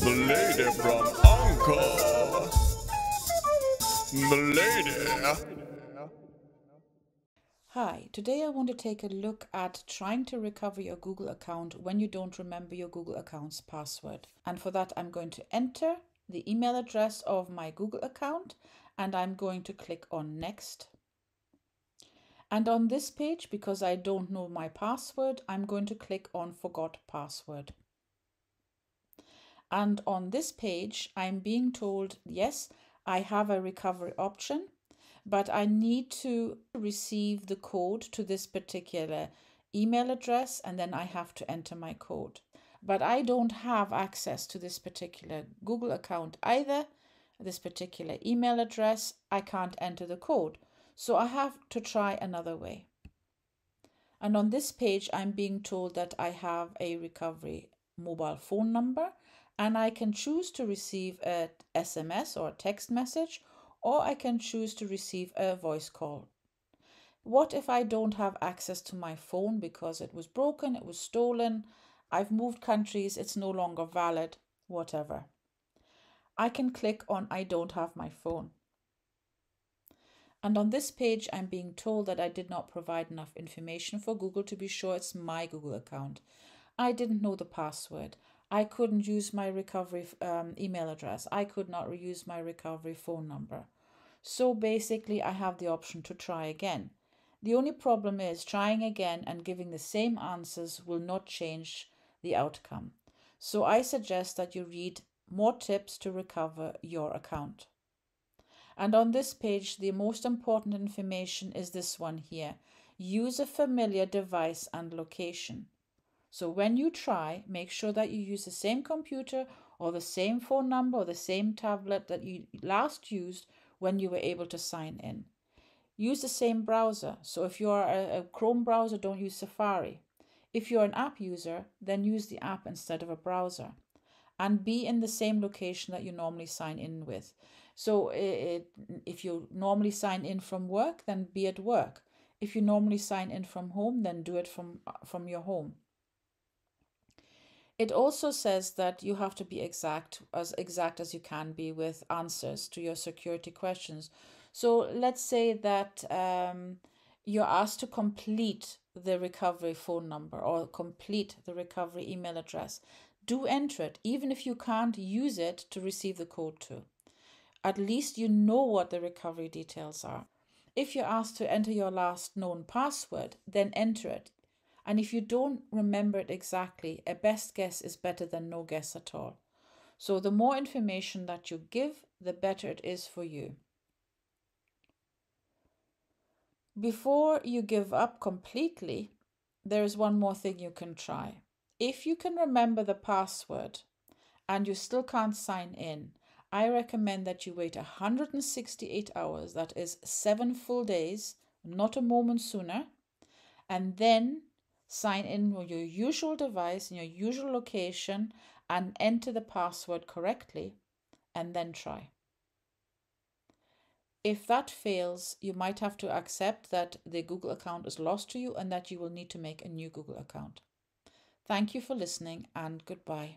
The lady from Uncle. The lady. Hi, today I want to take a look at trying to recover your Google account when you don't remember your Google account's password. And for that, I'm going to enter the email address of my Google account and I'm going to click on Next. And on this page, because I don't know my password, I'm going to click on Forgot Password. And on this page, I'm being told, yes, I have a recovery option, but I need to receive the code to this particular email address, and then I have to enter my code. But I don't have access to this particular Google account either, this particular email address. I can't enter the code. So I have to try another way. And on this page, I'm being told that I have a recovery mobile phone number and I can choose to receive a SMS or a text message, or I can choose to receive a voice call. What if I don't have access to my phone because it was broken, it was stolen, I've moved countries, it's no longer valid, whatever. I can click on I don't have my phone. And on this page, I'm being told that I did not provide enough information for Google to be sure it's my Google account. I didn't know the password. I couldn't use my recovery email address. I could not reuse my recovery phone number. So basically, I have the option to try again. The only problem is trying again and giving the same answers will not change the outcome. So I suggest that you read more tips to recover your account. And on this page, the most important information is this one here. Use a familiar device and location. So when you try, make sure that you use the same computer or the same phone number or the same tablet that you last used when you were able to sign in. Use the same browser. So if you are a Chrome browser, don't use Safari. If you're an app user, then use the app instead of a browser. And be in the same location that you normally sign in with. So if you normally sign in from work, then be at work. If you normally sign in from home, then do it from your home. It also says that you have to be exact as you can be with answers to your security questions. So let's say that you're asked to complete the recovery phone number or complete the recovery email address. Do enter it, even if you can't use it to receive the code to. At least you know what the recovery details are. If you're asked to enter your last known password, then enter it. And if you don't remember it exactly, a best guess is better than no guess at all. So the more information that you give, the better it is for you. Before you give up completely, there is one more thing you can try. If you can remember the password and you still can't sign in, I recommend that you wait 168 hours, that is 7 full days, not a moment sooner, and then sign in with your usual device in your usual location and enter the password correctly, and then try. If that fails, you might have to accept that the Google account is lost to you and that you will need to make a new Google account. Thank you for listening and goodbye.